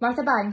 Martha, bye.